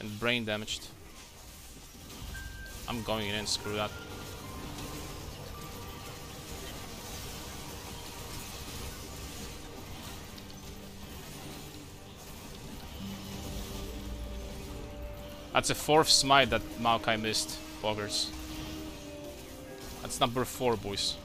and brain damaged. I'm going in, screw that. That's a fourth smite that Maokai missed, boggers. That's number 4, boys.